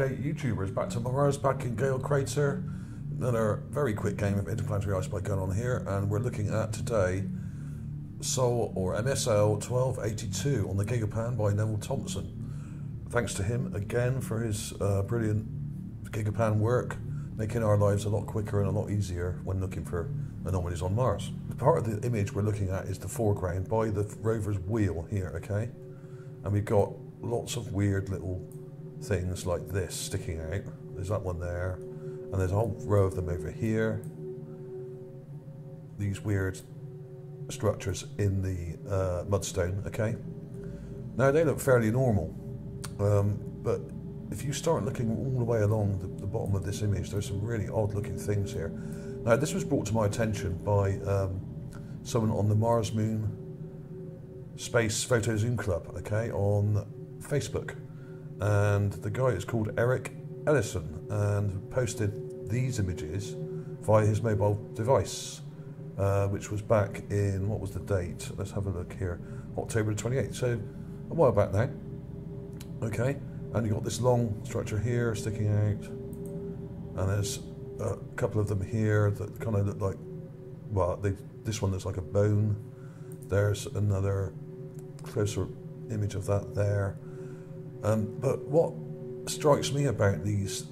educate YouTubers back to Mars, back in Gale Crater. Another very quick game of interplanetary ice play going on here, and we're looking at today Sol or MSL 1282 on the GigaPan by Neville Thompson. Thanks to him again for his brilliant GigaPan work, making our lives a lot quicker and a lot easier when looking for anomalies on Mars. The part of the image we're looking at is the foreground by the rover's wheel here, okay? And we've got lots of weird little things like this sticking out. There's that one there, and there's a whole row of them over here. These weird structures in the mudstone, okay? Now they look fairly normal, but if you start looking all the way along the bottom of this image, there's some really odd looking things here. Now this was brought to my attention by someone on the Mars Moon Space Photo Zoom Club, okay, on Facebook, and the guy is called Eric Ellison and posted these images via his mobile device, which was back in, what was the date? Let's have a look here, October 28th, so a while back now. Okay, and you got this long structure here sticking out, and there's a couple of them here that kind of look like, well, this one looks like a bone. There's another closer image of that there. But what strikes me about these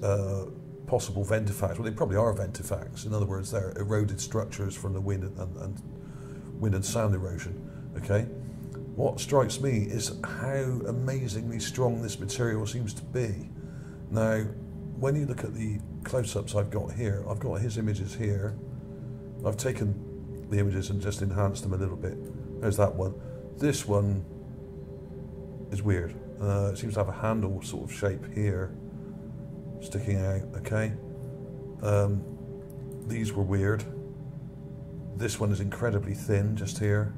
possible ventifacts, well, they probably are ventifacts. In other words, they're eroded structures from the wind and sound erosion, okay? What strikes me is how amazingly strong this material seems to be. Now, when you look at the close-ups I've got here, I've got his images here. I've taken the images and just enhanced them a little bit. There's that one. This one is weird. It seems to have a handle sort of shape here, sticking out, okay? These were weird. This one is incredibly thin, just here.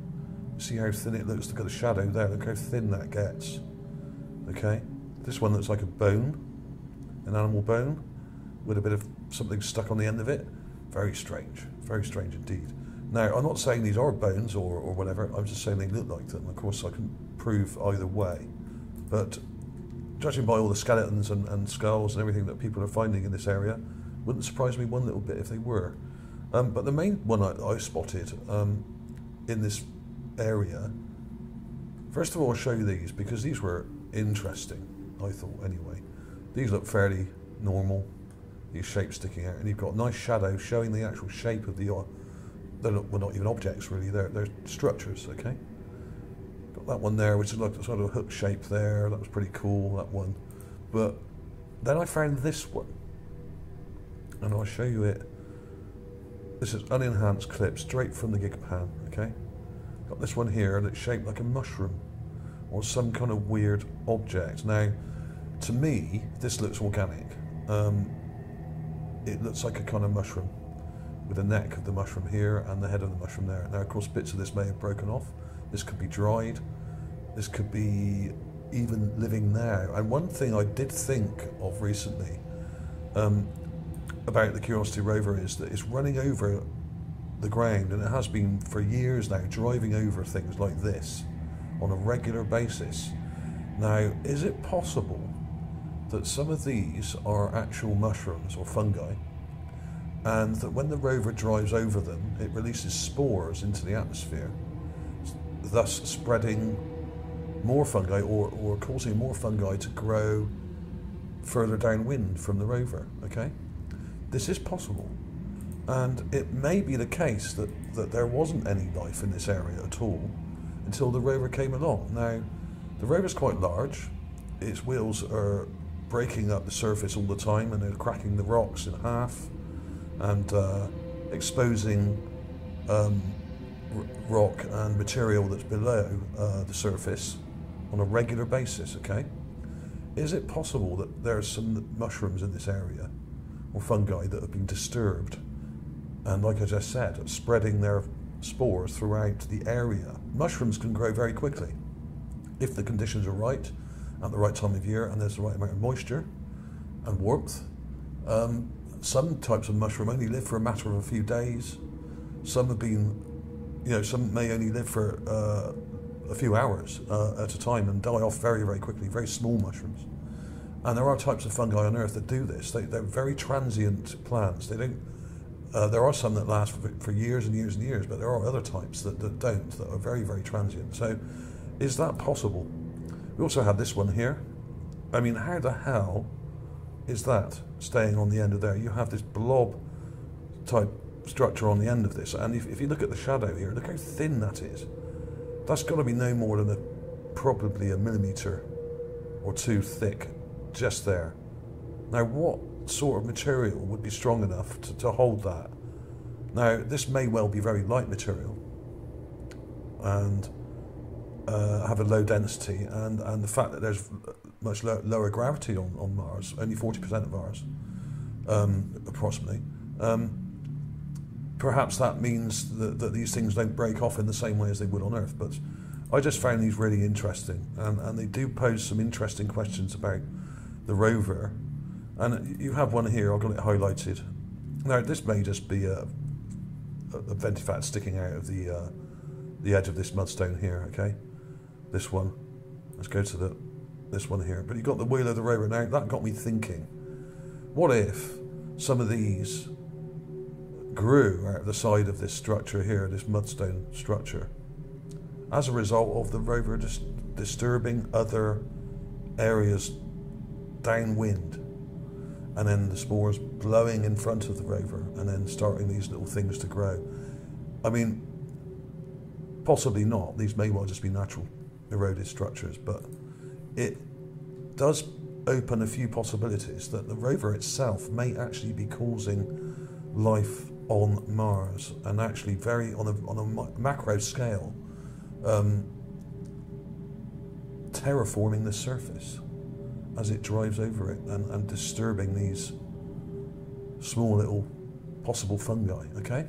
See how thin it looks? Look at the shadow there, look how thin that gets. Okay? This one looks like a bone, an animal bone, with a bit of something stuck on the end of it. Very strange indeed. Now, I'm not saying these are bones or whatever, I'm just saying they look like them. Of course, I can prove either way. But judging by all the skeletons and skulls and everything that people are finding in this area, wouldn't surprise me one little bit if they were. But the main one I spotted in this area, first of all, I'll show you these because these were interesting, I thought anyway. These look fairly normal, these shapes sticking out, and you've got a nice shadow showing the actual shape of the, they're not, well, not even objects really, they're structures, okay? That one there, which is like sort of a hook shape there, that was pretty cool, that one. But then I found this one, and I'll show you it. This is unenhanced clip, straight from the GigaPan, okay? Got this one here that's shaped like a mushroom, or some kind of weird object. Now, to me, this looks organic. It looks like a kind of mushroom, with the neck of the mushroom here, and the head of the mushroom there. Now, of course, bits of this may have broken off. This could be dried, this could be even living now. And one thing I did think of recently about the Curiosity Rover is that it's running over the ground, and it has been for years now, driving over things like this on a regular basis. Now, is it possible that some of these are actual mushrooms or fungi, and that when the rover drives over them, it releases spores into the atmosphere, thus spreading more fungi or causing more fungi to grow further downwind from the rover, okay? This is possible, and it may be the case that there wasn't any life in this area at all until the rover came along. Now, the rover's quite large, its wheels are breaking up the surface all the time, and they're cracking the rocks in half and exposing rock and material that's below the surface on a regular basis, okay? Is it possible that there are some mushrooms in this area or fungi that have been disturbed and, like I just said, spreading their spores throughout the area? Mushrooms can grow very quickly if the conditions are right at the right time of year and there's the right amount of moisture and warmth. Some types of mushroom only live for a matter of a few days. Some have been, you know, some may only live for a few hours at a time and die off very, very quickly, very small mushrooms. And there are types of fungi on Earth that do this. They're very transient plants. They don't. There are some that last for years and years and years, but there are other types that don't, that are very, very transient. So is that possible? We also have this one here. I mean, how the hell is that staying on the end of there? You have this blob-type structure on the end of this, and if you look at the shadow here, look how thin that is. That's got to be no more than probably a millimetre or two thick, just there. Now, what sort of material would be strong enough to hold that? Now, this may well be very light material and have a low density, and the fact that there's much lower gravity on Mars, only 40% of Mars, approximately, perhaps that means that these things don't break off in the same way as they would on Earth. But I just found these really interesting, and they do pose some interesting questions about the rover. And you have one here, I've got it highlighted. Now, this may just be a ventifact sticking out of the edge of this mudstone here, okay? This one. Let's go to this one here. But you've got the wheel of the rover. Now, that got me thinking. What if some of these grew out of the side of this structure here, this mudstone structure, as a result of the rover just disturbing other areas downwind? And then the spores blowing in front of the rover and then starting these little things to grow. I mean, possibly not. These may well just be natural eroded structures, but it does open a few possibilities that the rover itself may actually be causing life on Mars, and actually very on a macro scale, terraforming the surface as it drives over it and disturbing these small little possible fungi, okay?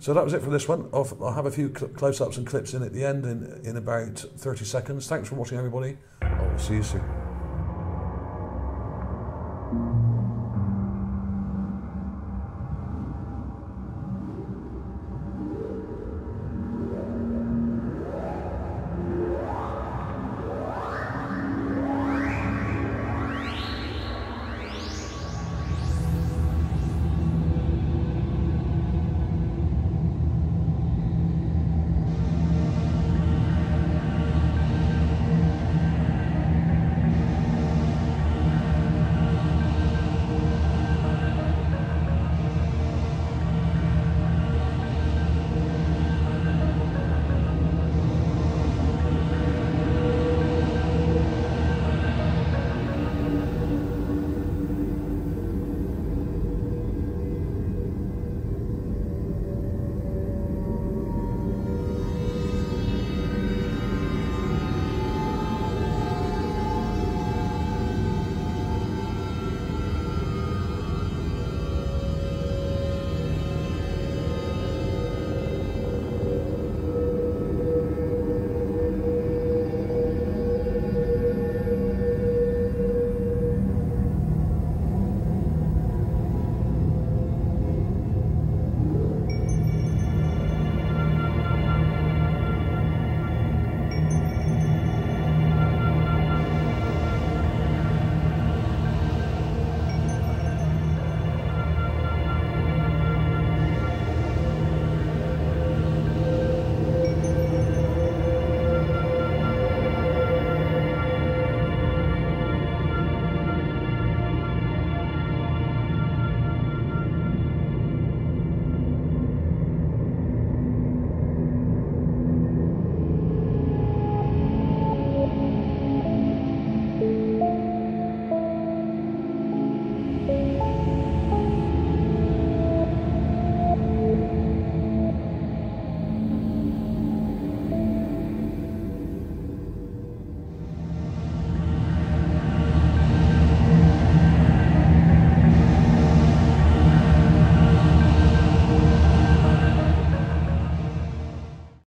So that was it for this one. I'll have a few close-ups and clips in at the end in about 30 seconds. Thanks for watching, everybody. I'll see you soon.